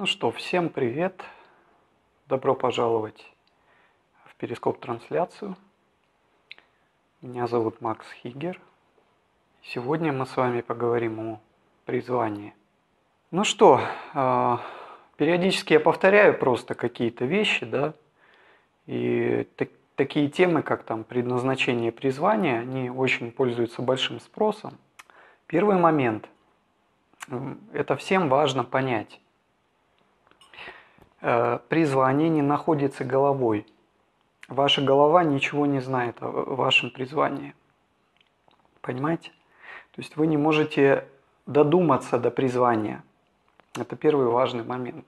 Ну что, всем привет! Добро пожаловать в перископ-трансляцию. Меня зовут Макс Хигер. Сегодня мы с вами поговорим о призвании. Ну что, периодически я повторяю просто какие-то вещи, да, и такие темы, как там предназначение и призвание, они очень пользуются большим спросом. Первый момент – это всем важно понять. Призвание не находится головой. Ваша голова ничего не знает о вашем призвании. Понимаете? То есть вы не можете додуматься до призвания. Это первый важный момент.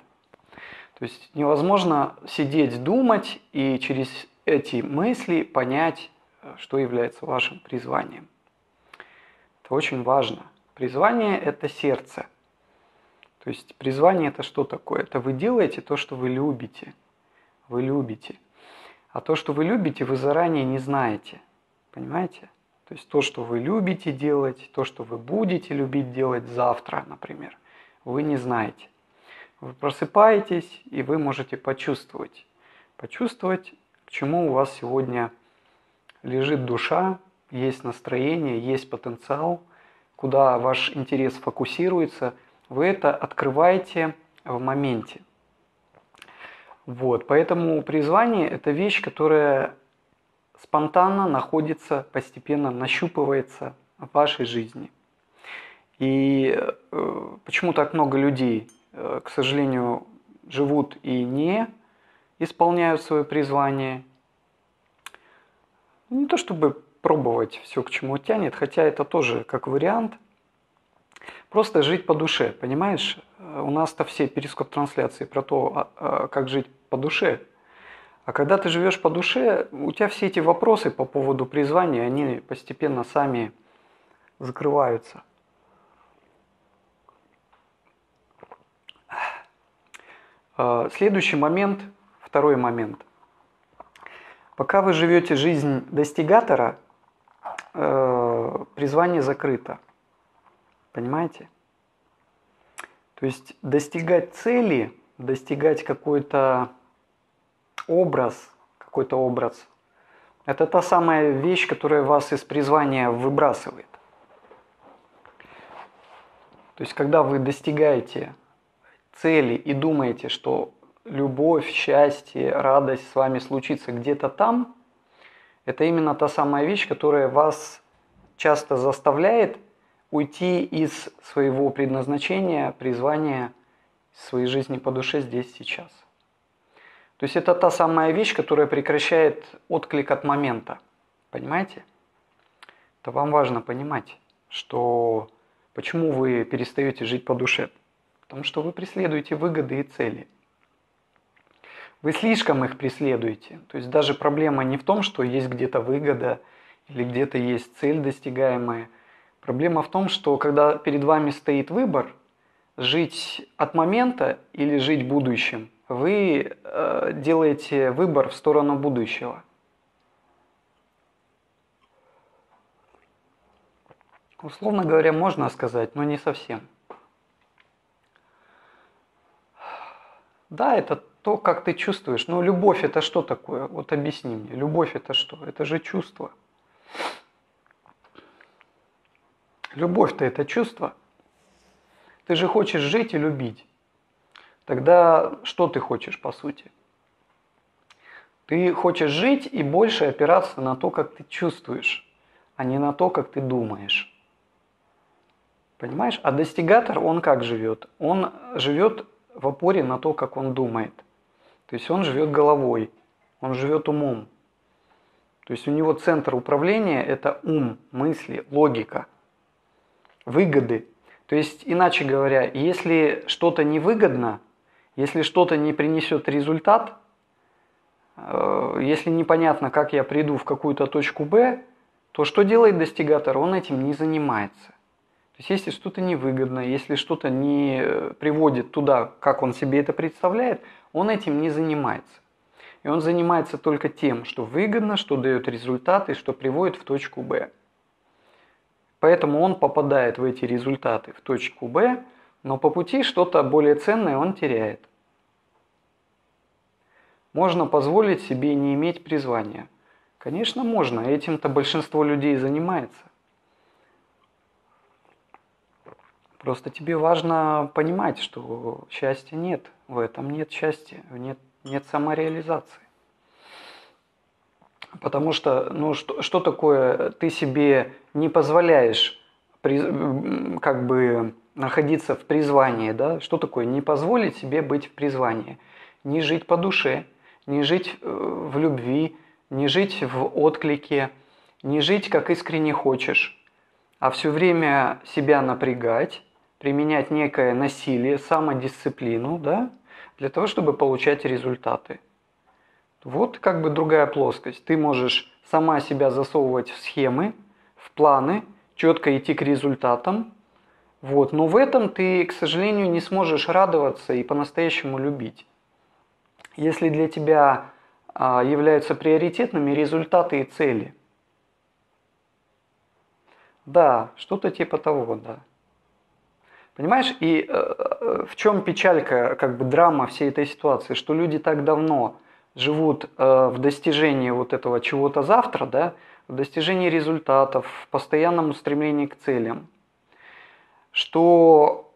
То есть невозможно сидеть, думать и через эти мысли понять, что является вашим призванием. Это очень важно. Призвание – это сердце. То есть призвание – это что такое? Это вы делаете то, что вы любите. Вы любите. А то, что вы любите, вы заранее не знаете. Понимаете? То есть то, что вы любите делать, то, что вы будете любить делать завтра, например, вы не знаете. Вы просыпаетесь, и вы можете почувствовать. Почувствовать, к чему у вас сегодня лежит душа, есть настроение, есть потенциал, куда ваш интерес фокусируется. Вы это открываете в моменте. Вот, поэтому призвание – это вещь, которая спонтанно находится, постепенно нащупывается в вашей жизни. И почему так много людей, к сожалению, живут и не исполняют свое призвание? Не то чтобы пробовать все, к чему тянет, хотя это тоже как вариант. Просто жить по душе, понимаешь? У нас-то все перископ-трансляции про то, как жить по душе. А когда ты живешь по душе, у тебя все эти вопросы по поводу призвания, они постепенно сами закрываются. Следующий момент, второй момент. Пока вы живете жизнь достигатора, призвание закрыто. Понимаете? То есть достигать цели, достигать какой-то образ, это та самая вещь, которая вас из призвания выбрасывает. То есть когда вы достигаете цели и думаете, что любовь, счастье, радость с вами случится где-то там, это именно та самая вещь, которая вас часто заставляет уйти из своего предназначения, призвания, своей жизни по душе здесь, сейчас. То есть это та самая вещь, которая прекращает отклик от момента. Понимаете? Это вам важно понимать, что почему вы перестаете жить по душе. Потому что вы преследуете выгоды и цели. Вы слишком их преследуете. То есть даже проблема не в том, что есть где-то выгода или где-то есть цель достигаемая. Проблема в том, что когда перед вами стоит выбор, жить от момента или жить будущим, вы делаете выбор в сторону будущего. Условно говоря, можно сказать, но не совсем. Да, это то, как ты чувствуешь. Но любовь – это что такое? Вот объясни мне. Любовь – это что? Это же чувство. Любовь-то это чувство. Ты же хочешь жить и любить. Тогда что ты хочешь, по сути? Ты хочешь жить и больше опираться на то, как ты чувствуешь, а не на то, как ты думаешь. Понимаешь? А достигатор, он как живет? Он живет в опоре на то, как он думает. То есть он живет головой, он живет умом. То есть у него центр управления – это ум, мысли, логика. Выгоды. То есть, иначе говоря, если что-то невыгодно, если что-то не принесет результат, если непонятно, как я приду в какую-то точку Б, то что делает достигатор? Он этим не занимается. То есть, если что-то невыгодно, если что-то не приводит туда, как он себе это представляет, он этим не занимается. И он занимается только тем, что выгодно, что дает результаты, что приводит в точку Б. Поэтому он попадает в эти результаты в точку Б, но по пути что-то более ценное он теряет. Можно позволить себе не иметь призвания. Конечно, можно, этим-то большинство людей занимается. Просто тебе важно понимать, что счастья нет, в этом нет счастья, нет самореализации. Потому что, ну, что такое, ты себе не позволяешь как бы находиться в призвании, да? Что такое не позволить себе быть в призвании? Не жить по душе, не жить в любви, не жить в отклике, не жить как искренне хочешь, а все время себя напрягать, применять некое насилие, самодисциплину, да, для того, чтобы получать результаты. Вот как бы другая плоскость. Ты можешь сама себя засовывать в схемы, в планы, четко идти к результатам. Вот. Но в этом ты, к сожалению, не сможешь радоваться и по-настоящему любить. Если для тебя являются приоритетными результаты и цели. Да, что-то типа того, да. Понимаешь, и в чем печалька, как бы драма всей этой ситуации, что люди так давно живут в достижении вот этого чего-то завтра, да, в достижении результатов, в постоянном стремлении к целям, что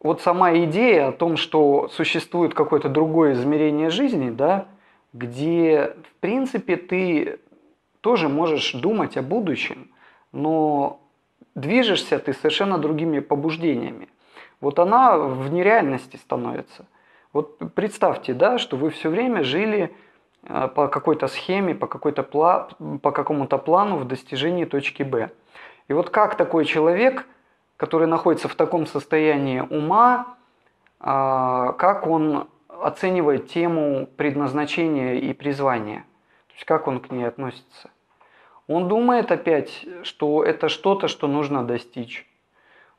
вот сама идея о том, что существует какое-то другое измерение жизни, да, где, в принципе, ты тоже можешь думать о будущем, но движешься ты совершенно другими побуждениями. Вот она в нереальности становится. Вот представьте, да, что вы все время жили по какой-то схеме, по какому-то плану в достижении точки Б. И вот как такой человек, который находится в таком состоянии ума, как он оценивает тему предназначения и призвания? То есть как он к ней относится? Он думает опять, что это что-то, что нужно достичь.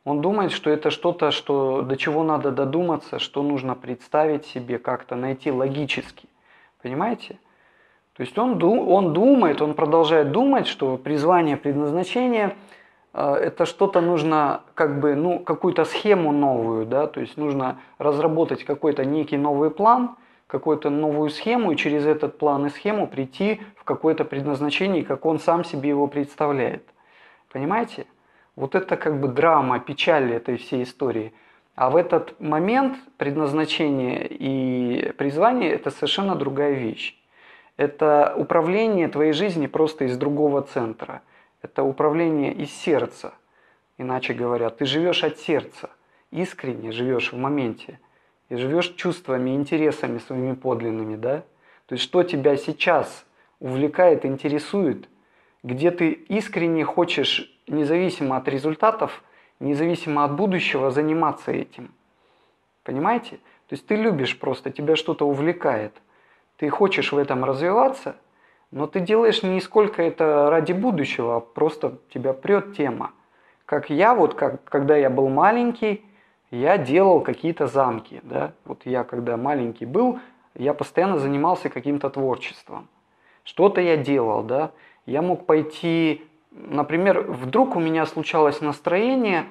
Он думает, что это что-то, до чего надо додуматься, что нужно представить себе как-то, найти логически. Понимаете? То есть он продолжает думать, что призвание, предназначение – это что-то нужно, как бы, ну, какую-то схему новую, да, то есть нужно разработать какой-то некий новый план, какую-то новую схему, и через этот план и схему прийти в какое-то предназначение, как он сам себе его представляет. Понимаете? Вот это как бы драма, печаль этой всей истории. А в этот момент предназначение и призвание – это совершенно другая вещь. Это управление твоей жизни просто из другого центра. Это управление из сердца. Иначе говоря, ты живешь от сердца, искренне живешь в моменте. И живешь чувствами, интересами своими подлинными, да? То есть что тебя сейчас увлекает, интересует, где ты искренне хочешь, независимо от результатов, независимо от будущего, заниматься этим. Понимаете? То есть ты любишь просто, тебя что-то увлекает. Ты хочешь в этом развиваться, но ты делаешь не сколько это ради будущего, а просто тебя прет тема. Как я, вот когда я был маленький, я делал какие-то замки. Да? Вот я, когда маленький был, я постоянно занимался каким-то творчеством. Что-то я делал, да. Я мог пойти, например, вдруг у меня случалось настроение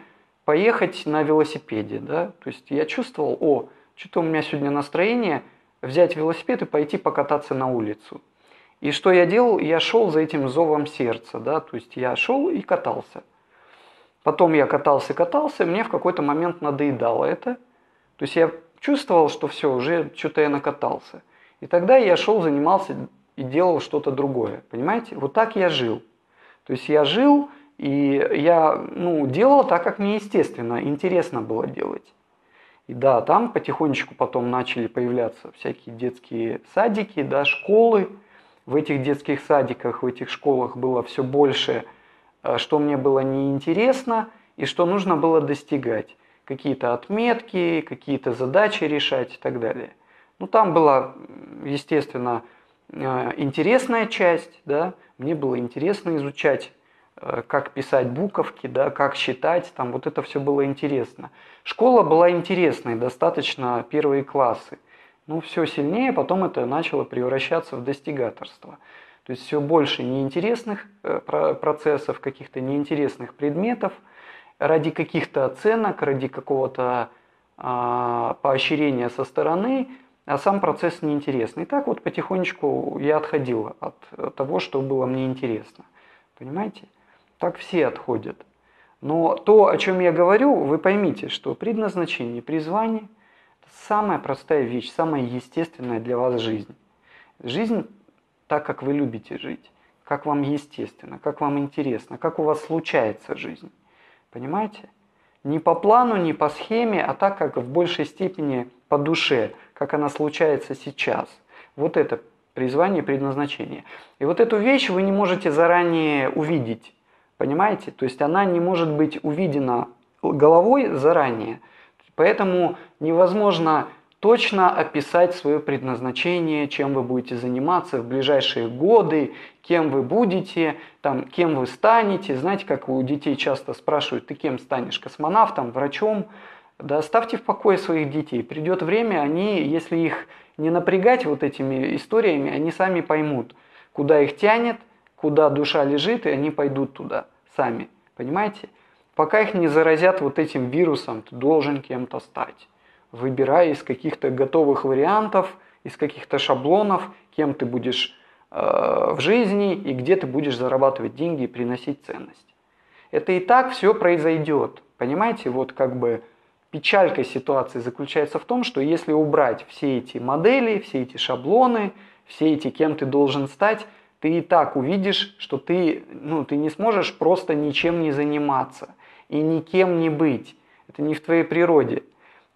поехать на велосипеде, да, то есть я чувствовал, о, что-то у меня сегодня настроение взять велосипед и пойти покататься на улицу. И что я делал? Я шел за этим зовом сердца, да, то есть я шел и катался. Потом я катался, мне в какой-то момент надоедало это, то есть я чувствовал, что все, уже что-то я накатался. И тогда я шел, занимался и делал что-то другое, понимаете? Вот так я жил. То есть я жил, и я делал так, как мне естественно, интересно было делать. И да, там потихонечку потом начали появляться всякие детские садики, да, школы. В этих детских садиках, в этих школах было все больше, что мне было неинтересно и что нужно было достигать. Какие-то отметки, какие-то задачи решать и так далее. Ну, там была, естественно, интересная часть, да, мне было интересно изучать, как писать буковки, да, как считать, там вот это все было интересно. Школа была интересной, достаточно первые классы. Но все сильнее потом это начало превращаться в достигаторство. То есть все больше неинтересных процессов, каких-то неинтересных предметов. ради каких-то оценок, ради какого-то поощрения со стороны, а сам процесс неинтересный. И так вот потихонечку я отходил от того, что было мне интересно. Понимаете? Так все отходят. Но то, о чем я говорю, вы поймите, что предназначение, призвание – это самая простая вещь, самая естественная для вас жизнь. Жизнь так, как вы любите жить, как вам естественно, как вам интересно, как у вас случается жизнь. Понимаете? Не по плану, не по схеме, а так, как в большей степени по душе, как она случается сейчас. Вот это призвание, предназначение. И вот эту вещь вы не можете заранее увидеть. Понимаете? То есть она не может быть увидена головой заранее. Поэтому невозможно точно описать свое предназначение, чем вы будете заниматься в ближайшие годы, кем вы будете, там, кем вы станете. Знаете, как у детей часто спрашивают, ты кем станешь? Космонавтом, врачом? Да, оставьте в покое своих детей. Придет время, они, если их не напрягать вот этими историями, они сами поймут, куда их тянет, куда душа лежит, и они пойдут туда сами, понимаете? Пока их не заразят вот этим вирусом, ты должен кем-то стать, выбирая из каких-то готовых вариантов, из каких-то шаблонов, кем ты будешь в жизни и где ты будешь зарабатывать деньги и приносить ценность. Это и так все произойдет, понимаете? Вот как бы печалька ситуации заключается в том, что если убрать все эти модели, все эти шаблоны, все эти кем ты должен стать, ты и так увидишь, что ты не сможешь просто ничем не заниматься и никем не быть. Это не в твоей природе.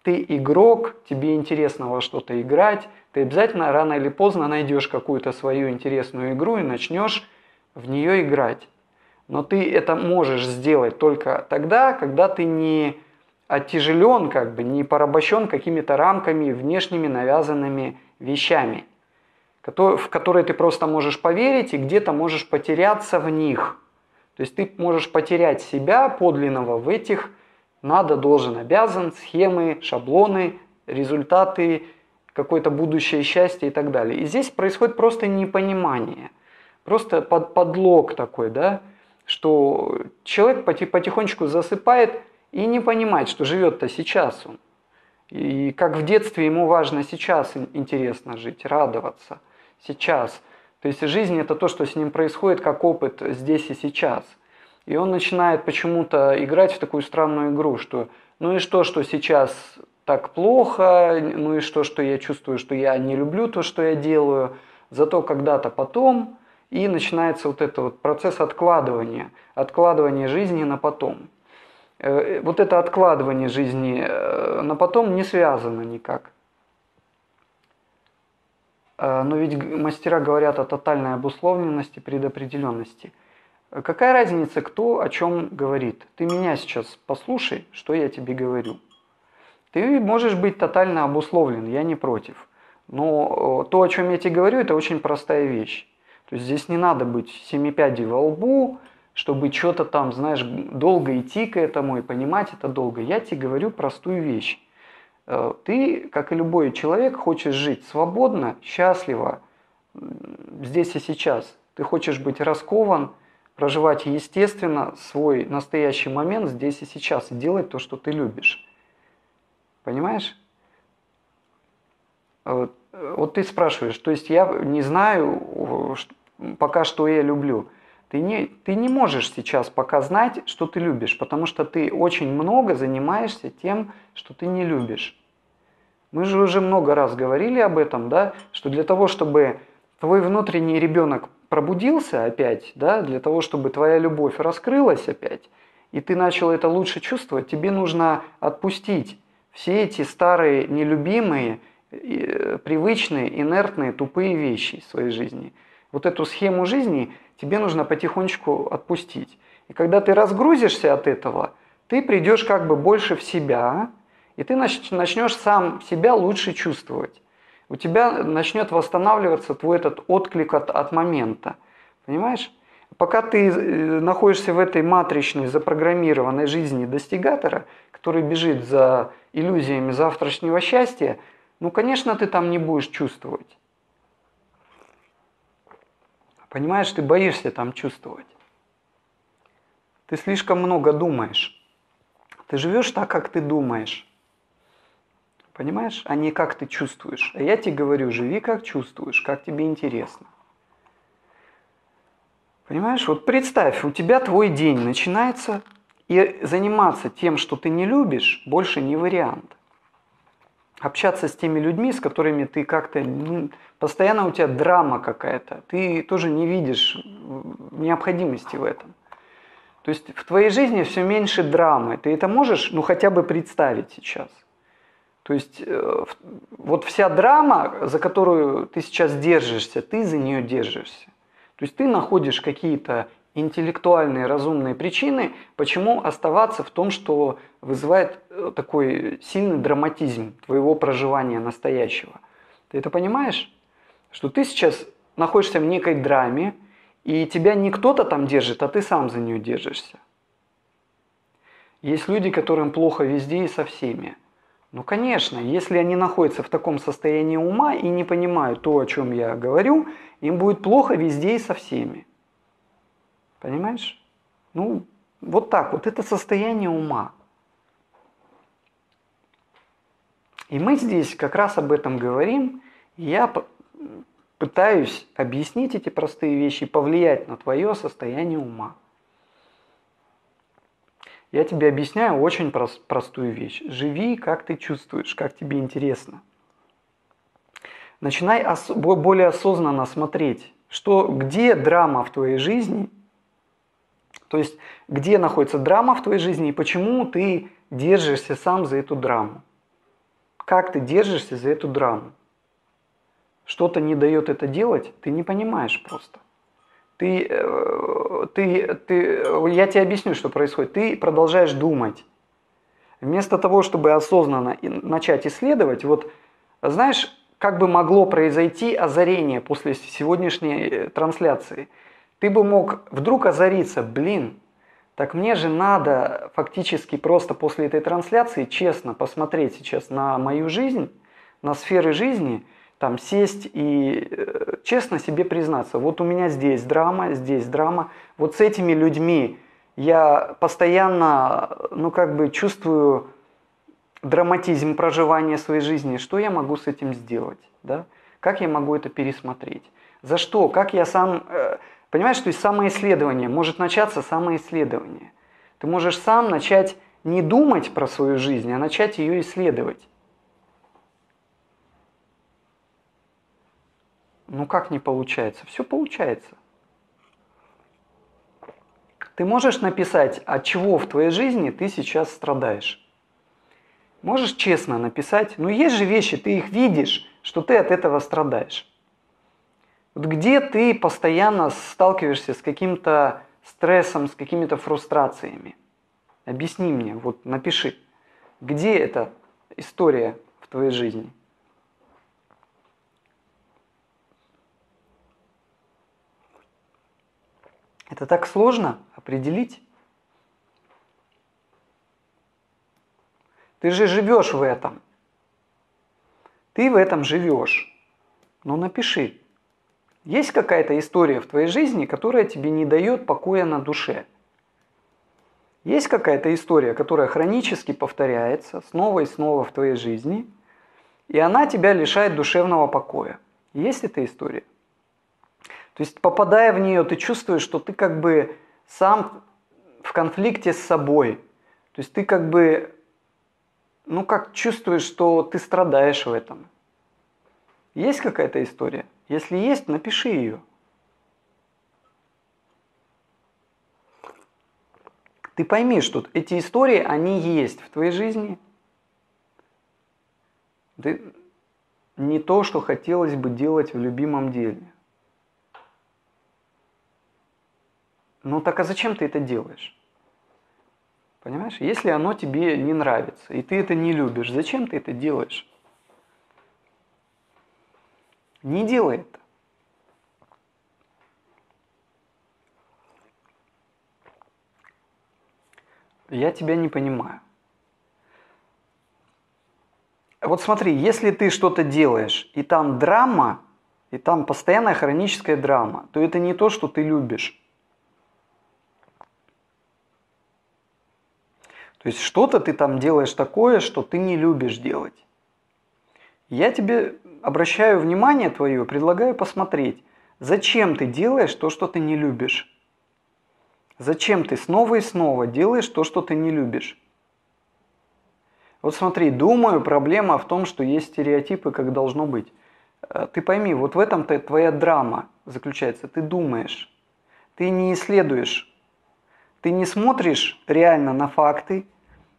Ты игрок, тебе интересно во что-то играть, ты обязательно рано или поздно найдешь какую-то свою интересную игру и начнешь в нее играть. Но ты это можешь сделать только тогда, когда ты не оттяжелен, как бы, не порабощен какими-то рамками, внешними навязанными вещами, в которые ты просто можешь поверить и где-то можешь потеряться в них. То есть ты можешь потерять себя подлинного в этих надо, должен, обязан, схемы, шаблоны, результаты, какое-то будущее счастье и так далее. И здесь происходит просто непонимание, просто подлог такой, да, что человек потихонечку засыпает и не понимает, что живет-то сейчас он. И как в детстве ему важно сейчас интересно жить, радоваться. Сейчас. То есть жизнь – это то, что с ним происходит, как опыт здесь и сейчас. И он начинает почему-то играть в такую странную игру, что ну и что сейчас так плохо, ну и что я чувствую, что я не люблю то, что я делаю, зато когда-то потом. И начинается вот этот вот процесс откладывания, откладывания жизни на потом. Вот это откладывание жизни на потом не связано никак. Но ведь мастера говорят о тотальной обусловленности, предопределенности. Какая разница, кто о чем говорит? Ты меня сейчас послушай, что я тебе говорю. Ты можешь быть тотально обусловлен, я не против. Но то, о чем я тебе говорю, это очень простая вещь. То есть здесь не надо быть семипядей во лбу, чтобы что-то там, знаешь, долго идти к этому и понимать это долго. Я тебе говорю простую вещь. Ты, как и любой человек, хочешь жить свободно, счастливо, здесь и сейчас. Ты хочешь быть раскован, проживать естественно свой настоящий момент здесь и сейчас и делать то, что ты любишь. Понимаешь? Вот ты спрашиваешь, то есть я не знаю пока, что я люблю. Ты не можешь сейчас пока знать, что ты любишь, потому что ты очень много занимаешься тем, что ты не любишь. Мы же уже много раз говорили об этом, да, что для того, чтобы твой внутренний ребенок пробудился опять, да, для того, чтобы твоя любовь раскрылась опять, и ты начал это лучше чувствовать, тебе нужно отпустить все эти старые, нелюбимые, привычные, инертные, тупые вещи в своей жизни. Вот эту схему жизни тебе нужно потихонечку отпустить. И когда ты разгрузишься от этого, ты придешь как бы больше в себя, и ты начнешь сам себя лучше чувствовать. У тебя начнет восстанавливаться твой этот отклик от момента. Понимаешь? Пока ты находишься в этой матричной, запрограммированной жизни достигатора, который бежит за иллюзиями завтрашнего счастья, ну, конечно, ты там не будешь чувствовать. Понимаешь, ты боишься там чувствовать. Ты слишком много думаешь. Ты живешь так, как ты думаешь. Понимаешь? А не как ты чувствуешь. А я тебе говорю, живи как чувствуешь, как тебе интересно. Понимаешь? Вот представь, у тебя твой день начинается, и заниматься тем, что ты не любишь, больше не вариант. Общаться с теми людьми, с которыми ты как-то... Постоянно у тебя драма какая-то. Ты тоже не видишь необходимости в этом. То есть в твоей жизни все меньше драмы. Ты это можешь, ну, хотя бы представить сейчас. То есть вот вся драма, за которую ты сейчас держишься, ты за нее держишься. То есть ты находишь какие-то интеллектуальные, разумные причины, почему оставаться в том, что вызывает такой сильный драматизм твоего проживания настоящего. Ты это понимаешь? Что ты сейчас находишься в некой драме, и тебя не кто-то там держит, а ты сам за нее держишься. Есть люди, которым плохо везде и со всеми. Ну, конечно, если они находятся в таком состоянии ума и не понимают то, о чем я говорю, им будет плохо везде и со всеми. Понимаешь? Ну, вот так вот. Это состояние ума. И мы здесь как раз об этом говорим. Я пытаюсь объяснить эти простые вещи, повлиять на твое состояние ума. Я тебе объясняю очень простую вещь. Живи, как ты чувствуешь, как тебе интересно. Начинай более осознанно смотреть, что, где драма в твоей жизни, то есть где находится драма в твоей жизни и почему ты держишься сам за эту драму. Как ты держишься за эту драму? Что-то не дает это делать, ты не понимаешь просто. Я тебе объясню, что происходит. Ты продолжаешь думать. Вместо того, чтобы осознанно начать исследовать, вот знаешь, как бы могло произойти озарение после сегодняшней трансляции? Ты бы мог вдруг озариться, блин, так мне же надо фактически просто после этой трансляции честно посмотреть сейчас на мою жизнь, на сферы жизни, там сесть и честно себе признаться, вот у меня здесь драма, вот с этими людьми я постоянно, ну как бы чувствую драматизм проживания своей жизни, что я могу с этим сделать, да? Как я могу это пересмотреть, за что, как я сам, понимаешь, то есть самоисследование, может начаться самоисследование, ты можешь сам начать не думать про свою жизнь, а начать ее исследовать. Ну как не получается? Все получается. Ты можешь написать, от чего в твоей жизни ты сейчас страдаешь. Можешь честно написать, но есть же вещи, ты их видишь, что ты от этого страдаешь. Вот где ты постоянно сталкиваешься с каким-то стрессом, с какими-то фрустрациями? Объясни мне, вот напиши, где эта история в твоей жизни? Это так сложно определить. Ты же живешь в этом. Ты в этом живешь. Но напиши. Есть какая-то история в твоей жизни, которая тебе не дает покоя на душе? Есть какая-то история, которая хронически повторяется снова и снова в твоей жизни, и она тебя лишает душевного покоя? Есть эта история? То есть, попадая в нее, ты чувствуешь, что ты как бы сам в конфликте с собой. То есть, ты как бы, ну как чувствуешь, что ты страдаешь в этом. Есть какая-то история? Если есть, напиши ее. Ты пойми, что эти истории, они есть в твоей жизни. Ты не то, что хотелось бы делать в любимом деле. Ну так а зачем ты это делаешь? Понимаешь? Если оно тебе не нравится, и ты это не любишь, зачем ты это делаешь? Не делай это. Я тебя не понимаю. Вот смотри, если ты что-то делаешь, и там драма, и там постоянная хроническая драма, то это не то, что ты любишь. То есть что-то ты там делаешь такое, что ты не любишь делать. Я тебе обращаю внимание твое, предлагаю посмотреть, зачем ты делаешь то, что ты не любишь. Зачем ты снова и снова делаешь то, что ты не любишь? Вот смотри, думаю, проблема в том, что есть стереотипы, как должно быть. Ты пойми, вот в этом-то твоя драма заключается. Ты думаешь, ты не исследуешь, ты не смотришь реально на факты,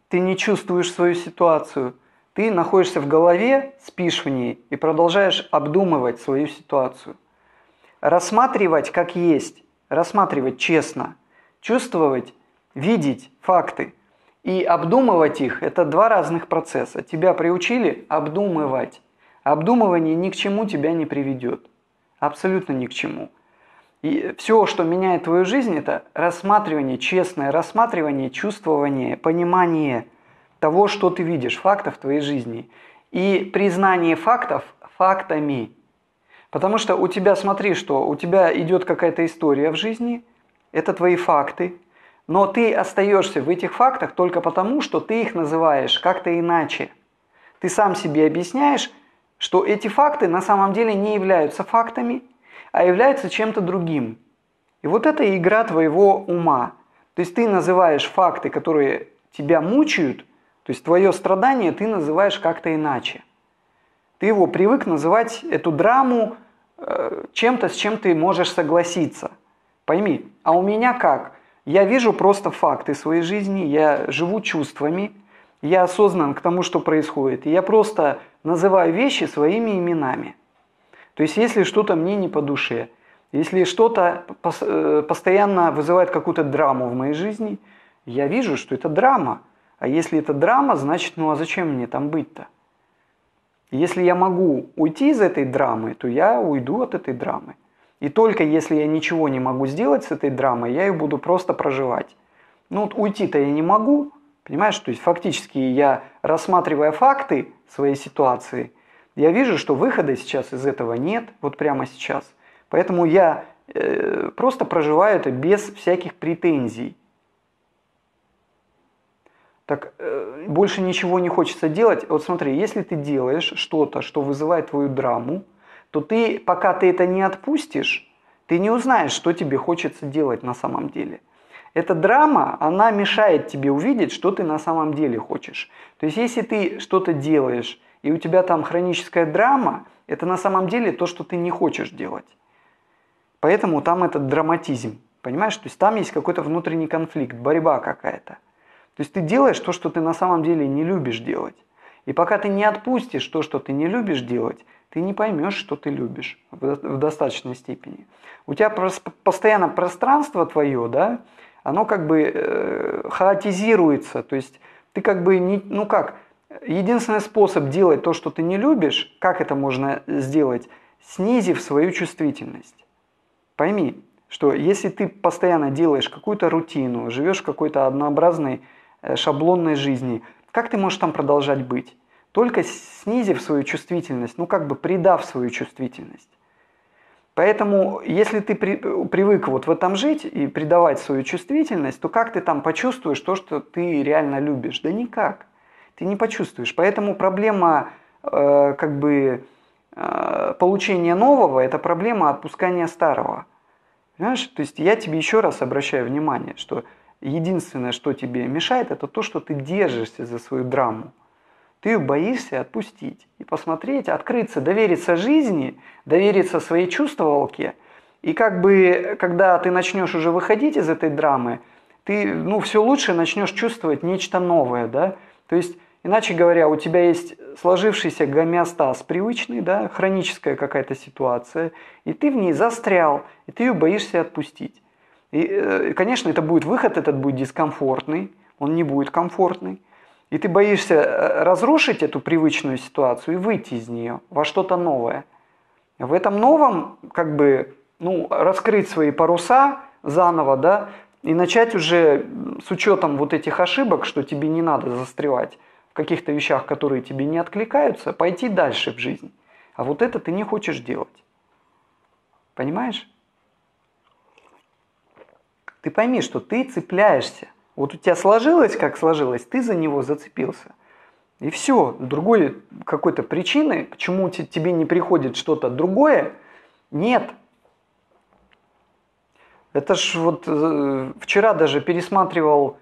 ты не чувствуешь свою ситуацию, ты находишься в голове, спишь в ней и продолжаешь обдумывать свою ситуацию. Рассматривать как есть, рассматривать честно, чувствовать, видеть факты и обдумывать их – это два разных процесса. Тебя приучили обдумывать. Обдумывание ни к чему тебя не приведет. Абсолютно ни к чему. И все, что меняет твою жизнь, это рассматривание, честное рассматривание, чувствование, понимание того, что ты видишь, фактов твоей жизни. И признание фактов фактами. Потому что у тебя, смотри, что у тебя идет какая-то история в жизни, это твои факты, но ты остаешься в этих фактах только потому, что ты их называешь как-то иначе. Ты сам себе объясняешь, что эти факты на самом деле не являются фактами, а являются чем-то другим. И вот это игра твоего ума. То есть ты называешь факты, которые тебя мучают, то есть твое страдание ты называешь как-то иначе. Ты его привык называть, эту драму, чем-то, с чем ты можешь согласиться. Пойми, а у меня как? Я вижу просто факты своей жизни, я живу чувствами, я осознан к тому, что происходит. И я просто называю вещи своими именами. То есть, если что-то мне не по душе, если что-то постоянно вызывает какую-то драму в моей жизни, я вижу, что это драма. А если это драма, значит, ну а зачем мне там быть-то? Если я могу уйти из этой драмы, то я уйду от этой драмы. И только если я ничего не могу сделать с этой драмой, я ее буду просто проживать. Ну вот уйти-то я не могу, понимаешь? То есть фактически я, рассматривая факты своей ситуации, я вижу, что выхода сейчас из этого нет, вот прямо сейчас. Поэтому я просто проживаю это без всяких претензий. Так больше ничего не хочется делать. Вот смотри, если ты делаешь что-то, что вызывает твою драму, то ты, пока ты это не отпустишь, ты не узнаешь, что тебе хочется делать на самом деле. Эта драма, она мешает тебе увидеть, что ты на самом деле хочешь. То есть, если ты что-то делаешь, и у тебя там хроническая драма, это на самом деле то, что ты не хочешь делать. Поэтому там этот драматизм, понимаешь? То есть, там есть какой-то внутренний конфликт, борьба какая-то. То есть ты делаешь то, что ты на самом деле не любишь делать. И пока ты не отпустишь то, что ты не любишь делать, ты не поймешь, что ты любишь в достаточной степени. У тебя постоянно пространство твое, да, оно как бы хаотизируется. То есть ты как бы, единственный способ делать то, что ты не любишь, как это можно сделать, снизив свою чувствительность. Пойми, что если ты постоянно делаешь какую-то рутину, живешь в какой-то однообразной шаблонной жизни, как ты можешь там продолжать быть? Только снизив свою чувствительность, ну как бы придав свою чувствительность. Поэтому, если ты привык вот в этом жить и придавать свою чувствительность, то как ты там почувствуешь то, что ты реально любишь? Да никак. Ты не почувствуешь. Поэтому проблема получения нового – это проблема отпускания старого. Понимаешь? То есть я тебе еще раз обращаю внимание, что единственное, что тебе мешает, это то, что ты держишься за свою драму. Ты ее боишься отпустить и посмотреть, открыться, довериться жизни, довериться своей чувствовалке. И как бы, когда ты начнешь уже выходить из этой драмы, ты все лучше начнешь чувствовать нечто новое. Да? То есть, иначе говоря, у тебя есть сложившийся гомеостаз привычный, да, хроническая какая-то ситуация, и ты в ней застрял, и ты ее боишься отпустить. И, конечно, это будет выход, этот будет дискомфортный, он не будет комфортный. И ты боишься разрушить эту привычную ситуацию и выйти из нее во что-то новое. В этом новом, раскрыть свои паруса заново, да, и начать уже с учетом вот этих ошибок, что тебе не надо застревать в каких-то вещах, которые тебе не откликаются, пойти дальше в жизнь. А вот это ты не хочешь делать. Понимаешь? Ты пойми, что ты цепляешься Вот у тебя сложилось, как сложилось, ты за него зацепился. И все. Другой какой-то причины, почему тебе не приходит что-то другое, нет. Это ж вот вчера даже пересматривал,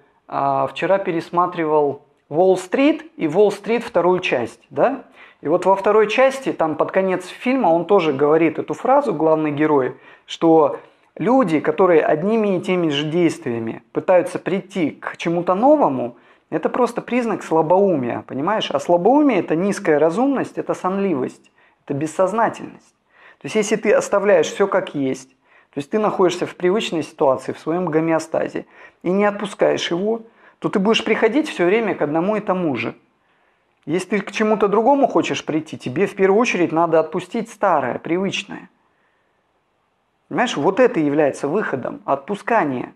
Уолл-стрит и Уолл-стрит вторую часть, да? И вот во второй части, там под конец фильма, он тоже говорит эту фразу, главный герой, что люди, которые одними и теми же действиями пытаются прийти к чему-то новому, это просто признак слабоумия, понимаешь? А слабоумие – это низкая разумность, это сонливость, это бессознательность. То есть если ты оставляешь все как есть, то есть ты находишься в привычной ситуации, в своем гомеостазе, и не отпускаешь его, то ты будешь приходить все время к одному и тому же. Если ты к чему-то другому хочешь прийти, тебе в первую очередь надо отпустить старое, привычное. Понимаешь, вот это является выходом. Отпускание.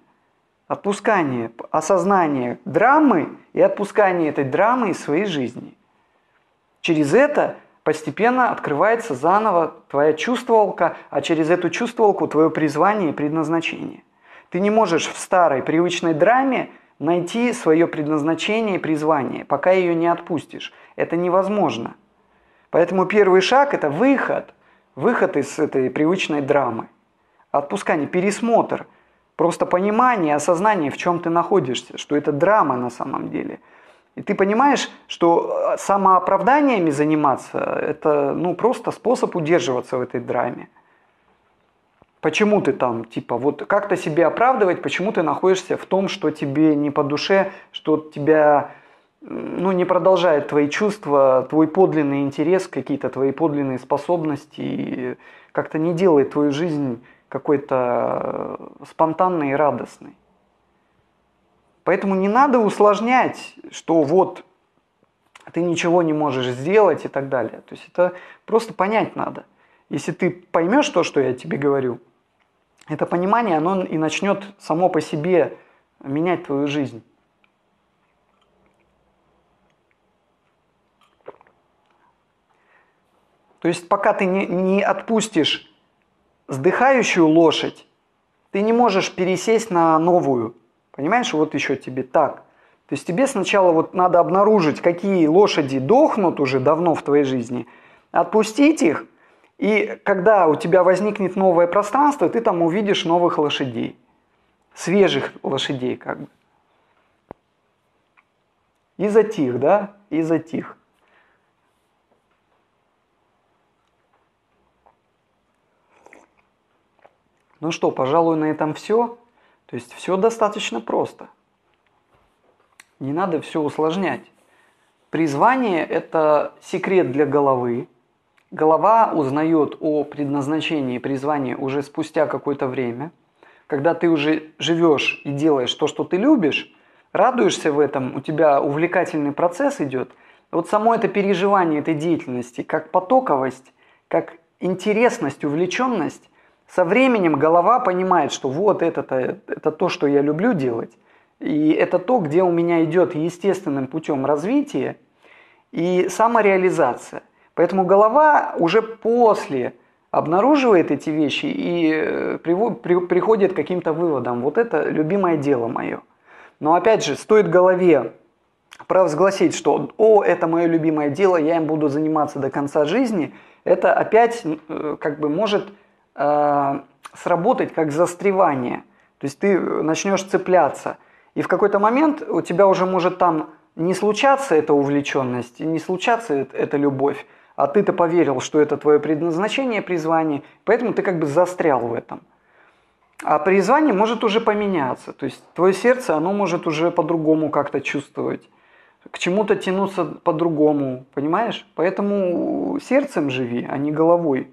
Отпускание, осознание драмы и отпускание этой драмы из своей жизни. Через это постепенно открывается заново твоя чувствовалка, а через эту чувствовалку твое призвание и предназначение. Ты не можешь в старой, привычной драме найти свое предназначение и призвание, пока ее не отпустишь. Это невозможно. Поэтому первый шаг – это выход. Выход из этой привычной драмы. Отпускание, пересмотр. Просто понимание, осознание, в чем ты находишься. Что это драма на самом деле. И ты понимаешь, что самооправданиями заниматься – это просто способ удерживаться в этой драме. Почему ты там, вот как-то себе оправдывать, почему ты находишься в том, что тебе не по душе, что тебя, не продолжает твои чувства, твой подлинный интерес, какие-то твои подлинные способности, и как-то не делает твою жизнь какой-то спонтанной и радостной. Поэтому не надо усложнять, что вот ты ничего не можешь сделать и так далее. То есть это просто понять надо. Если ты поймешь то, что я тебе говорю, это понимание, оно и начнет само по себе менять твою жизнь. То есть пока ты не отпустишь сдыхающую лошадь, ты не можешь пересесть на новую. Понимаешь, вот еще тебе так. То есть тебе сначала вот надо обнаружить, какие лошади дохнут уже давно в твоей жизни, отпустить их, и когда у тебя возникнет новое пространство, ты там увидишь новых лошадей. Свежих лошадей, как бы. И затих, да? И затих. Ну что, пожалуй, на этом все. То есть все достаточно просто. Не надо все усложнять. Призвание – это секрет для головы. Голова узнает о предназначении и призвании уже спустя какое-то время. Когда ты уже живешь и делаешь то, что ты любишь, радуешься в этом, у тебя увлекательный процесс идет. Вот само это переживание этой деятельности, как потоковость, как интересность, увлеченность, со временем голова понимает, что вот это то, что я люблю делать, и это то, где у меня идет естественным путем развития и самореализация. Поэтому голова уже после обнаруживает эти вещи и приходит к каким-то выводам. Вот это любимое дело мое. Но опять же, стоит голове провозгласить, что «О, это мое любимое дело, я им буду заниматься до конца жизни», это опять как бы может сработать как застревание. То есть ты начнешь цепляться. И в какой-то момент у тебя уже может там не случаться эта увлеченность, не случаться эта любовь, а ты-то поверил, что это твое предназначение, призвание, поэтому ты как бы застрял в этом. А призвание может уже поменяться. То есть твое сердце, оно может уже по-другому как-то чувствовать, к чему-то тянуться по-другому, понимаешь? Поэтому сердцем живи, а не головой.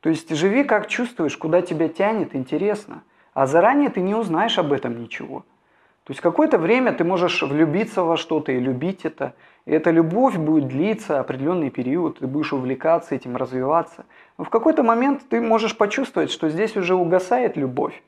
То есть живи, как чувствуешь, куда тебя тянет, интересно. А заранее ты не узнаешь об этом ничего. То есть какое-то время ты можешь влюбиться во что-то и любить это. И эта любовь будет длиться определенный период, ты будешь увлекаться этим, развиваться. Но в какой-то момент ты можешь почувствовать, что здесь уже угасает любовь.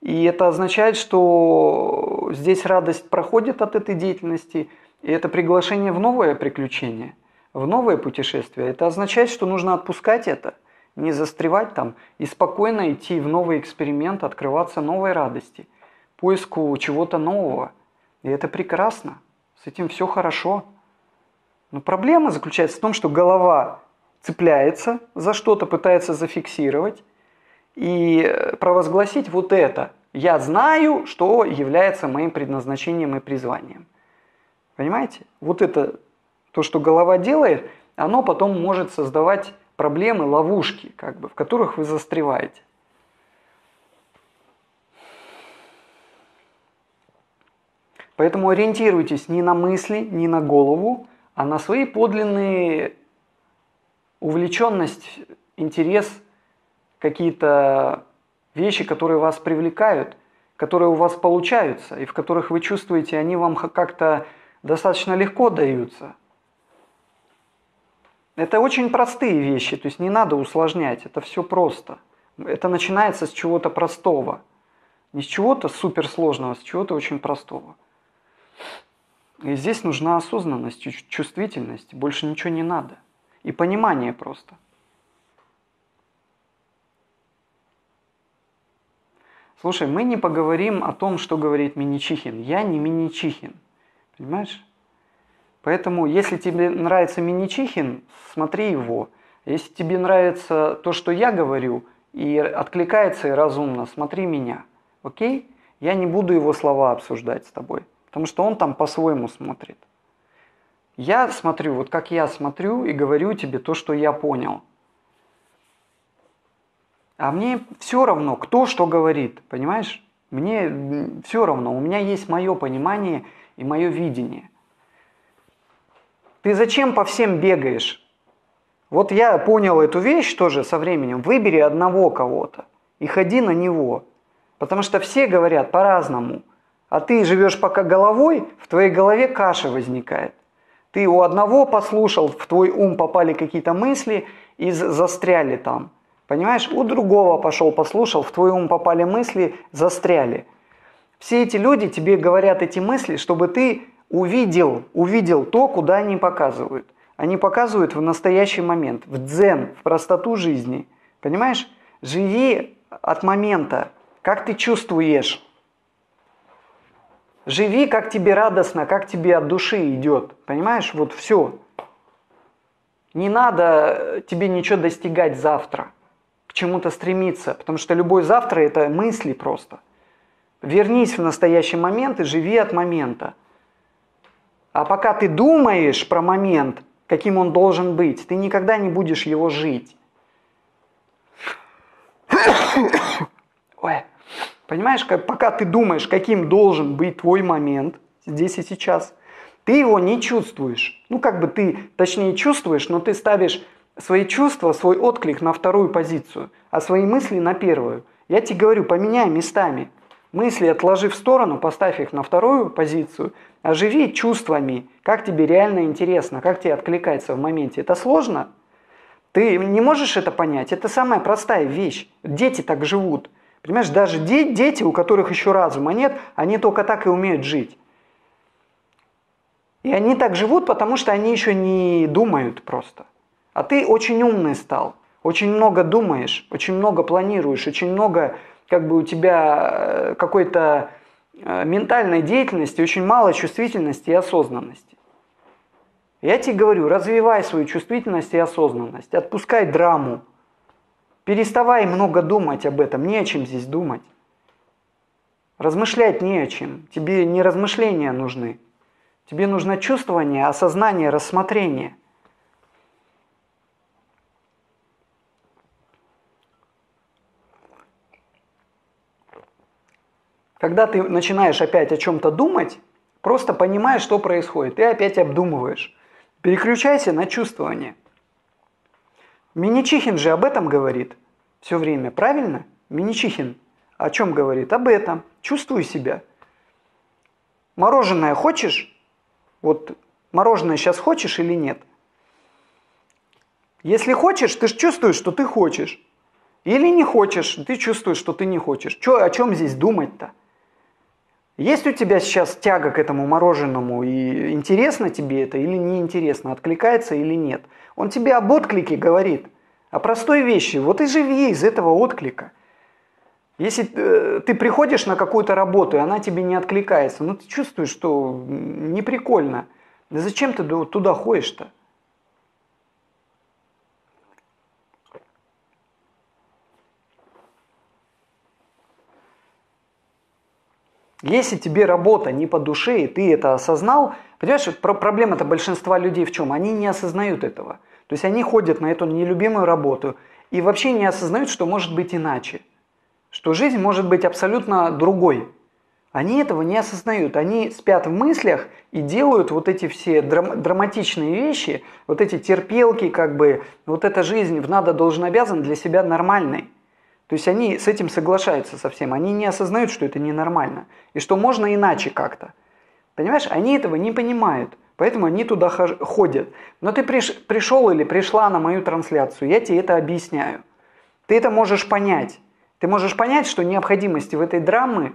И это означает, что здесь радость проходит от этой деятельности, и это приглашение в новое приключение, в новое путешествие. Это означает, что нужно отпускать это. Не застревать там и спокойно идти в новый эксперимент, открываться новой радости. поиску чего-то нового. И это прекрасно. С этим все хорошо. Но проблема заключается в том, что голова цепляется за что-то, пытается зафиксировать и провозгласить вот это. Я знаю, что является моим предназначением и призванием. Понимаете? Вот это, то, что голова делает, оно потом может создавать проблемы, ловушки, как бы, в которых вы застреваете. Поэтому ориентируйтесь не на мысли, не на голову, а на свои подлинные увлеченность, интерес, какие-то вещи, которые вас привлекают, которые у вас получаются, и в которых вы чувствуете, они вам как-то достаточно легко даются. Это очень простые вещи, то есть не надо усложнять, это все просто. Это начинается с чего-то простого, не с чего-то суперсложного, с чего-то очень простого. И здесь нужна осознанность, чувствительность, больше ничего не надо. И понимание просто. Слушай, мы не поговорим о том, что говорит Миничихин. Я не Миничихин. Понимаешь? Поэтому, если тебе нравится Миничихин, смотри его. Если тебе нравится то, что я говорю, и откликается и разумно, смотри меня. Окей? Я не буду его слова обсуждать с тобой, потому что он там по-своему смотрит. Я смотрю, вот как я смотрю, и говорю тебе то, что я понял. А мне все равно, кто что говорит, понимаешь? Мне все равно, у меня есть мое понимание и мое видение. Ты зачем по всем бегаешь? Вот я понял эту вещь тоже со временем. Выбери одного кого-то и ходи на него. Потому что все говорят по-разному. А ты живешь пока головой, в твоей голове каша возникает. Ты у одного послушал, в твой ум попали какие-то мысли и застряли там. Понимаешь? У другого пошел, послушал, в твой ум попали мысли, застряли. Все эти люди тебе говорят эти мысли, чтобы ты увидел то, куда они показывают. Они показывают в настоящий момент, в дзен, в простоту жизни. Понимаешь? Живи от момента, как ты чувствуешь. Живи, как тебе радостно, как тебе от души идет. Понимаешь? Вот все. Не надо тебе ничего достигать завтра, к чему-то стремиться, потому что любой завтра – это мысли просто. Вернись в настоящий момент и живи от момента. А пока ты думаешь про момент, каким он должен быть, ты никогда не будешь его жить. Ой. Понимаешь, пока ты думаешь, каким должен быть твой момент здесь и сейчас, ты его не чувствуешь. Ну, как бы ты, точнее, чувствуешь, но ты ставишь свои чувства, свой отклик на вторую позицию, а свои мысли на первую. Я тебе говорю, поменяй местами. Мысли отложи в сторону, поставь их на вторую позицию, а живи чувствами, как тебе реально интересно, как тебе откликается в моменте. Это сложно? Ты не можешь это понять? Это самая простая вещь. Дети так живут. Понимаешь, даже дети, у которых еще разума нет, они только так и умеют жить. И они так живут, потому что они еще не думают просто. А ты очень умный стал, очень много думаешь, очень много планируешь, очень много как бы у тебя какой-то ментальной деятельности, очень мало чувствительности и осознанности. Я тебе говорю, развивай свою чувствительность и осознанность, отпускай драму. Переставай много думать об этом, не о чем здесь думать. Размышлять не о чем, тебе не размышления нужны. Тебе нужно чувствование, осознание, рассмотрение. Когда ты начинаешь опять о чем-то думать, просто понимаешь, что происходит, и опять обдумываешь. Переключайся на чувствование. Миничихин же об этом говорит все время, правильно? Миничихин о чем говорит? Об этом. Чувствуй себя. Мороженое хочешь? Вот мороженое сейчас хочешь или нет? Если хочешь, ты же чувствуешь, что ты хочешь. Или не хочешь, ты чувствуешь, что ты не хочешь. О чем здесь думать-то? Есть у тебя сейчас тяга к этому мороженому, и интересно тебе это или неинтересно, откликается или нет? Он тебе об отклике говорит, о простой вещи. Вот и живи из этого отклика. Если ты приходишь на какую-то работу, и она тебе не откликается, ну ты чувствуешь, что не прикольно. Да зачем ты туда ходишь-то? Если тебе работа не по душе, и ты это осознал, понимаешь, проблема-то большинства людей в чем? Они не осознают этого. То есть они ходят на эту нелюбимую работу и вообще не осознают, что может быть иначе. Что жизнь может быть абсолютно другой. Они этого не осознают. Они спят в мыслях и делают вот эти все драматичные вещи, вот эти терпелки, как бы, вот эта жизнь в надо, должен, обязан для себя нормальной. То есть они с этим соглашаются совсем. Они не осознают, что это ненормально. И что можно иначе как-то. Понимаешь, они этого не понимают. Поэтому они туда ходят. Но ты пришел или пришла на мою трансляцию, я тебе это объясняю. Ты это можешь понять. Ты можешь понять, что необходимости в этой драме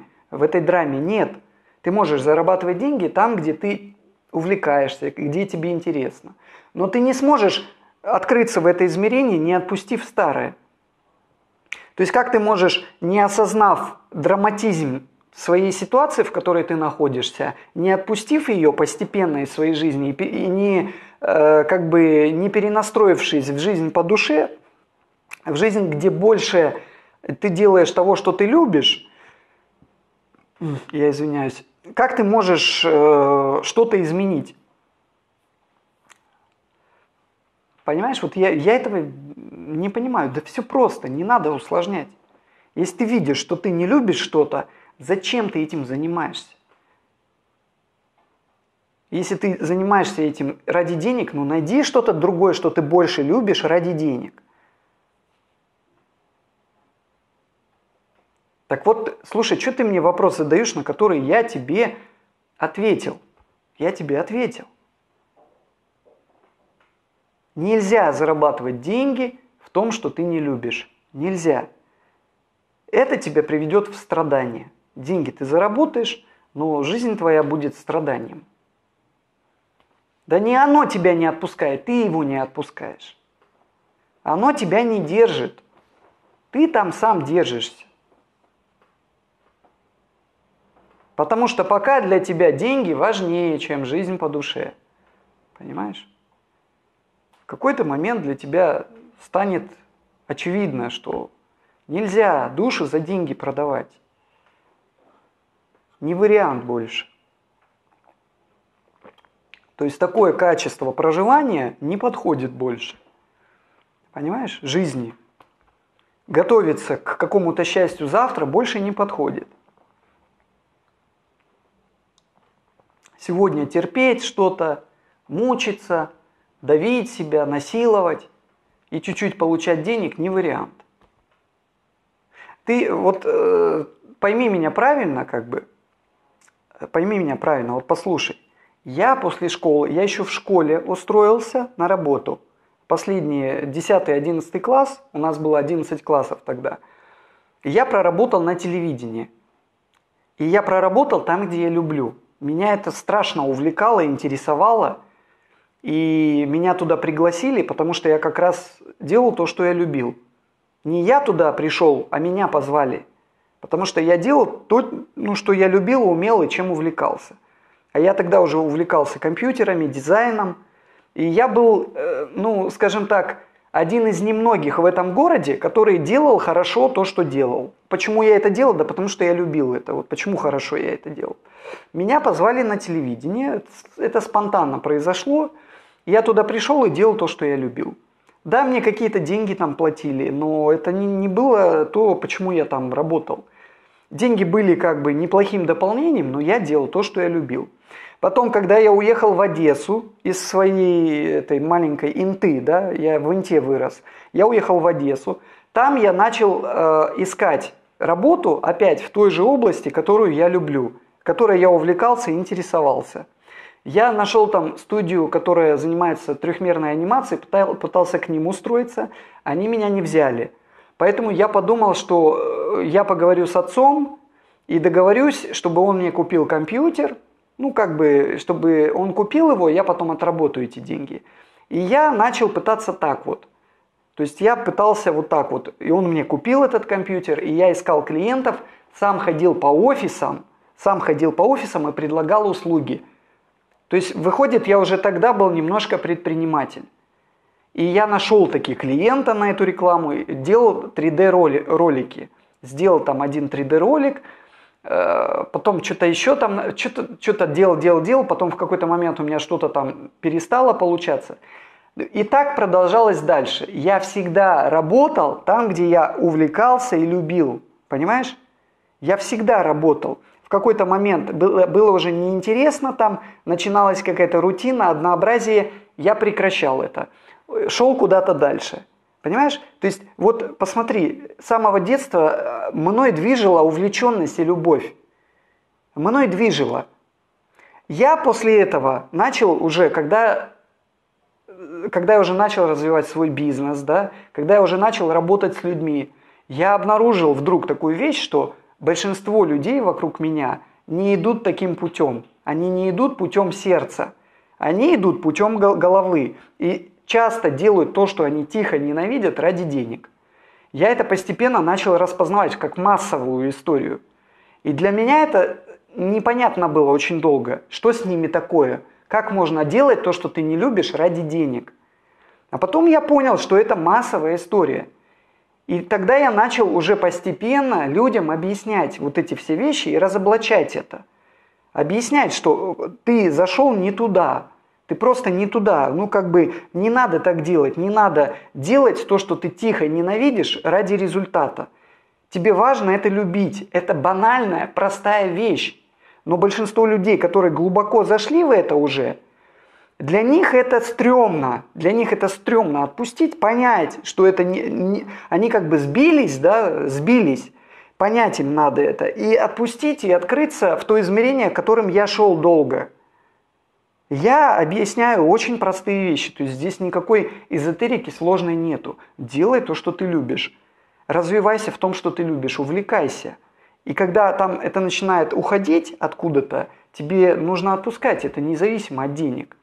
нет. Ты можешь зарабатывать деньги там, где ты увлекаешься, где тебе интересно. Но ты не сможешь открыться в это измерение, не отпустив старое. То есть как ты можешь, не осознав драматизм своей ситуации, в которой ты находишься, не отпустив ее постепенно из своей жизни и не перенастроившись в жизнь по душе, в жизнь, где больше ты делаешь того, что ты любишь, я извиняюсь, как ты можешь что-то изменить? Понимаешь, вот я этого не понимаю. Да все просто, не надо усложнять. Если ты видишь, что ты не любишь что-то, зачем ты этим занимаешься? Если ты занимаешься этим ради денег, ну найди что-то другое, что ты больше любишь ради денег. Так вот, слушай, что ты мне вопрос задаешь, на который я тебе ответил? Я тебе ответил. Нельзя зарабатывать деньги в том, что ты не любишь. Нельзя. Это тебя приведет в страдания. Деньги ты заработаешь, но жизнь твоя будет страданием. Да не оно тебя не отпускает, ты его не отпускаешь. Оно тебя не держит. Ты там сам держишься. Потому что пока для тебя деньги важнее, чем жизнь по душе. Понимаешь? В какой-то момент для тебя станет очевидно, что нельзя душу за деньги продавать. Не вариант больше. То есть такое качество проживания не подходит больше. Понимаешь? Жизни. Готовиться к какому-то счастью завтра больше не подходит. Сегодня терпеть что-то, мучиться, давить себя, насиловать и чуть-чуть получать денег не вариант. Ты вот пойми меня правильно, вот послушай. Я после школы, я еще в школе устроился на работу. Последние 10-11 класс, у нас было 11 классов тогда, я проработал на телевидении. И я проработал там, где я люблю. Меня это страшно увлекало, интересовало, и меня туда пригласили, потому что я как раз делал то, что я любил. Не я туда пришел, а меня позвали, потому что я делал то, что я любил, умел и чем увлекался. А я тогда уже увлекался компьютерами, дизайном, и я был, скажем так, один из немногих в этом городе, который делал хорошо то, что делал. Почему я это делал? Да потому что я любил это. Вот почему хорошо я это делал. Меня позвали на телевидение. Это спонтанно произошло. Я туда пришел и делал то, что я любил. Да, мне какие-то деньги там платили, но это не было то, почему я там работал. Деньги были как бы неплохим дополнением, но я делал то, что я любил. Потом, когда я уехал в Одессу из своей этой маленькой Инты, да, я в Инте вырос, я уехал в Одессу, там я начал искать работу опять в той же области, которую я люблю, которой я увлекался и интересовался. Я нашел там студию, которая занимается трехмерной анимацией, пытался к ним устроиться, они меня не взяли. Поэтому я подумал, что я поговорю с отцом и договорюсь, чтобы он мне купил компьютер, чтобы он купил его, я потом отработаю эти деньги. И я начал пытаться так вот. То есть я пытался вот так вот, и он мне купил этот компьютер, и я искал клиентов, сам ходил по офисам и предлагал услуги. То есть выходит, я уже тогда был немножко предприниматель. И я нашел таки клиента на эту рекламу, делал 3D-ролики. Сделал там один 3D-ролик, потом что-то еще там, что-то делал, потом в какой-то момент у меня что-то там перестало получаться. И так продолжалось дальше. Я всегда работал там, где я увлекался и любил. Понимаешь? Я всегда работал. В какой-то момент было уже неинтересно там, начиналась какая-то рутина, однообразие. Я прекращал это. Шел куда-то дальше. Понимаешь? То есть, вот посмотри, с самого детства мной движила увлеченность и любовь. Мной движила. Я после этого начал уже, когда я уже начал развивать свой бизнес, да, когда я уже начал работать с людьми, я обнаружил вдруг такую вещь, что большинство людей вокруг меня не идут таким путем. Они не идут путем сердца. Они идут путем головы. И часто делают то, что они тихо ненавидят, ради денег. Я это постепенно начал распознавать как массовую историю. И для меня это непонятно было очень долго. Что с ними такое? Как можно делать то, что ты не любишь, ради денег? А потом я понял, что это массовая история. И тогда я начал уже постепенно людям объяснять вот эти все вещи и разоблачать это. Объяснять, что ты зашел не туда, ты просто не туда. Ну как бы не надо так делать, не надо делать то, что ты тихо ненавидишь, ради результата. Тебе важно это любить. Это банальная, простая вещь. Но большинство людей, которые глубоко зашли в это уже, для них это стрёмно. Для них это стрёмно отпустить, понять, что это они как бы сбились, да, понять им надо это. И отпустить, и открыться в то измерение, к которым я шел долго. Я объясняю очень простые вещи. То есть здесь никакой эзотерики сложной нету. Делай то, что ты любишь. Развивайся в том, что ты любишь. Увлекайся. И когда там это начинает уходить откуда-то, тебе нужно отпускать это независимо от денег.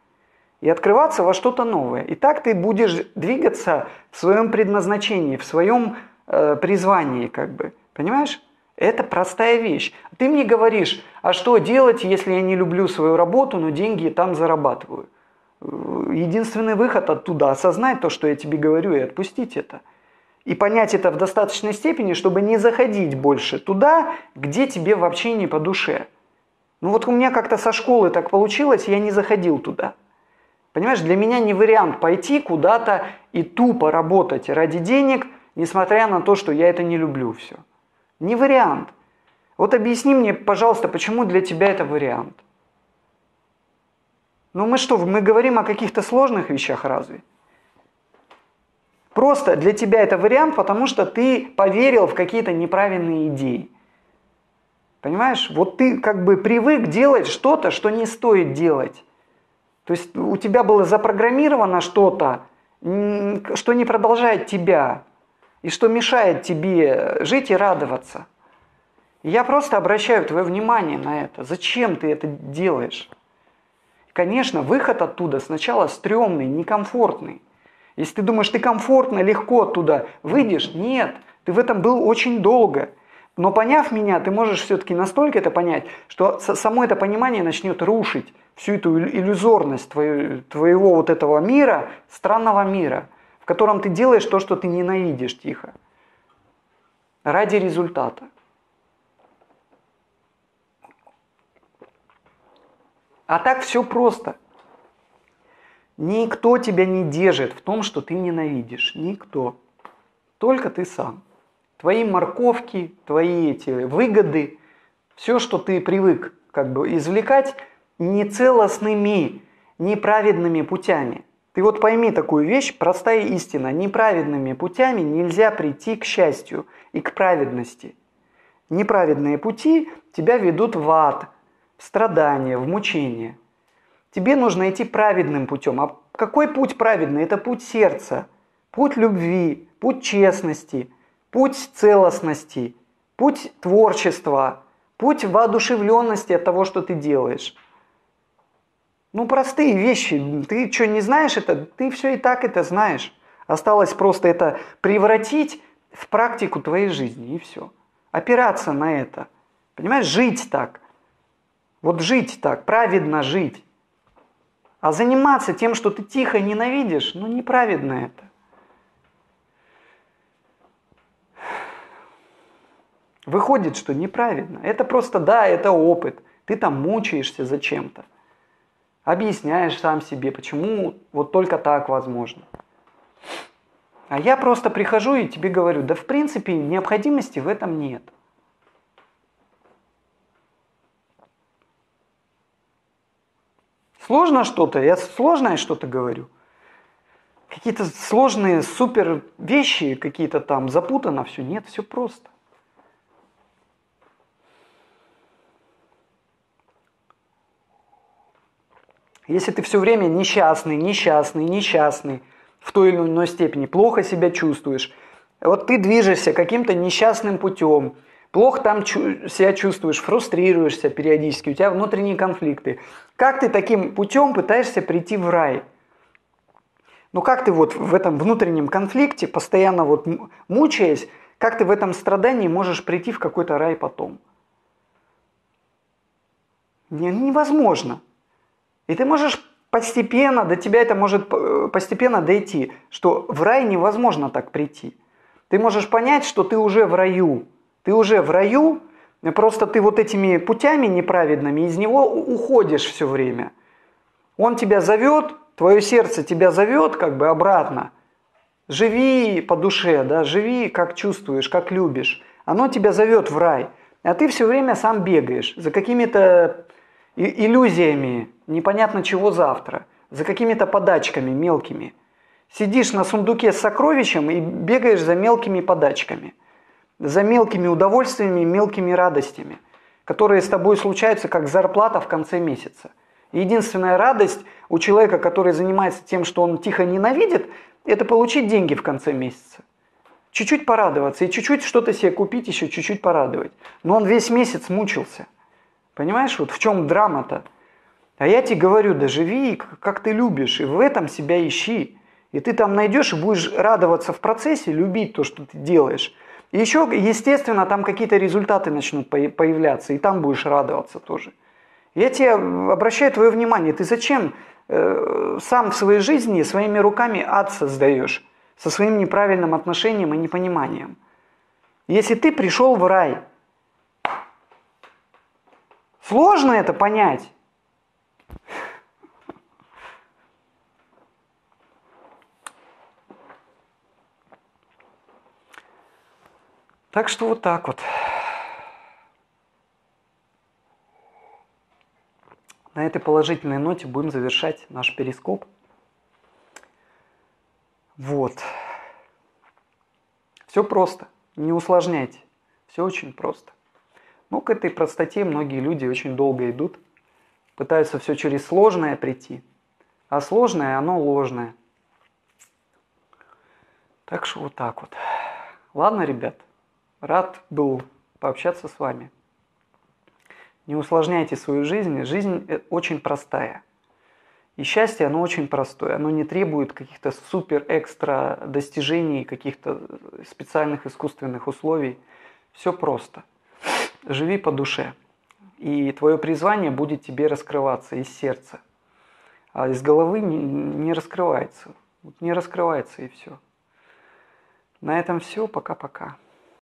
И открываться во что-то новое. И так ты будешь двигаться в своем предназначении, в своем призвании, как бы. Понимаешь? Это простая вещь. Ты мне говоришь, а что делать, если я не люблю свою работу, но деньги там зарабатываю? Единственный выход оттуда – осознать то, что я тебе говорю, и отпустить это. И понять это в достаточной степени, чтобы не заходить больше туда, где тебе вообще не по душе. Ну вот у меня как-то со школы так получилось, я не заходил туда. Понимаешь, для меня не вариант пойти куда-то и тупо работать ради денег, несмотря на то, что я это не люблю все. Не вариант. Вот объясни мне, пожалуйста, почему для тебя это вариант? Ну мы что, мы говорим о каких-то сложных вещах разве? Просто для тебя это вариант, потому что ты поверил в какие-то неправильные идеи. Понимаешь? Вот ты как бы привык делать что-то, что не стоит делать. То есть у тебя было запрограммировано что-то, что не продолжает тебя, и что мешает тебе жить и радоваться. И я просто обращаю твое внимание на это. Зачем ты это делаешь? Конечно, выход оттуда сначала стрёмный, некомфортный. Если ты думаешь, ты комфортно, легко оттуда выйдешь, нет, ты в этом был очень долго. Но поняв меня, ты можешь все-таки настолько это понять, что само это понимание начнет рушить всю эту иллюзорность твоего вот этого мира, странного мира, в котором ты делаешь то, что ты ненавидишь тихо, ради результата. А так все просто. Никто тебя не держит в том, что ты ненавидишь. Никто. Только ты сам. Твои морковки, твои эти выгоды, все, что ты привык как бы извлекать нецелостными, неправедными путями. Ты вот пойми такую вещь, простая истина. Неправедными путями нельзя прийти к счастью и к праведности. Неправедные пути тебя ведут в ад, в страдания, в мучения. Тебе нужно идти праведным путем. А какой путь праведный? Это путь сердца, путь любви, путь честности, путь целостности, путь творчества, путь воодушевленности от того, что ты делаешь. Ну, простые вещи. Ты что, не знаешь это? Ты все и так это знаешь. Осталось просто это превратить в практику твоей жизни, и все. Опираться на это. Понимаешь, жить так. Вот жить так, праведно жить. А заниматься тем, что ты тихо ненавидишь, ну неправедно это. Выходит, что неправедно. Это просто, да, это опыт. Ты там мучаешься зачем-то. Объясняешь сам себе, почему вот только так возможно. А я просто прихожу и тебе говорю, да в принципе необходимости в этом нет. Сложно что-то? Я сложное что-то говорю? Какие-то сложные супер вещи, какие-то там запутано все? Нет, все просто. Если ты все время несчастный, в той или иной степени, плохо себя чувствуешь, вот ты движешься каким-то несчастным путем, плохо там себя чувствуешь, фрустрируешься периодически, у тебя внутренние конфликты. Как ты таким путем пытаешься прийти в рай? Ну как ты вот в этом внутреннем конфликте, постоянно вот мучаясь, как ты в этом страдании можешь прийти в какой-то рай потом? Невозможно. И ты можешь постепенно, до тебя это может постепенно дойти, что в рай невозможно так прийти. Ты можешь понять, что ты уже в раю. Ты уже в раю, просто ты вот этими путями неправедными из него уходишь все время. Он тебя зовет, твое сердце тебя зовет как бы обратно. Живи по душе, да, живи как чувствуешь, как любишь. Оно тебя зовет в рай, а ты все время сам бегаешь за какими-то иллюзиями, непонятно чего завтра, за какими-то подачками мелкими. Сидишь на сундуке с сокровищем и бегаешь за мелкими подачками, за мелкими удовольствиями, мелкими радостями, которые с тобой случаются как зарплата в конце месяца. Единственная радость у человека, который занимается тем, что он тихо ненавидит, это получить деньги в конце месяца. Чуть-чуть порадоваться и чуть-чуть что-то себе купить, еще чуть-чуть порадовать. Но он весь месяц мучился. Понимаешь, вот в чем драма-то? А я тебе говорю, да живи, как ты любишь, и в этом себя ищи. И ты там найдешь и будешь радоваться в процессе, любить то, что ты делаешь. И еще, естественно, там какие-то результаты начнут появляться, и там будешь радоваться тоже. Я тебе обращаю твое внимание, ты зачем сам в своей жизни своими руками ад создаешь? Со своим неправильным отношением и непониманием. Если ты пришел в рай. Сложно это понять. Так что вот так вот. На этой положительной ноте будем завершать наш перископ. Вот. Все просто. Не усложняйте. Все очень просто. Но к этой простоте многие люди очень долго идут. Пытаются все через сложное прийти. А сложное, оно ложное. Так что вот так вот. Ладно, ребят. Рад был пообщаться с вами. Не усложняйте свою жизнь. Жизнь очень простая. И счастье, оно очень простое. Оно не требует каких-то супер-экстра достижений, каких-то специальных искусственных условий. Все просто. Живи по душе. И твое призвание будет тебе раскрываться из сердца. А из головы не раскрывается. Не раскрывается и все. На этом все. Пока-пока.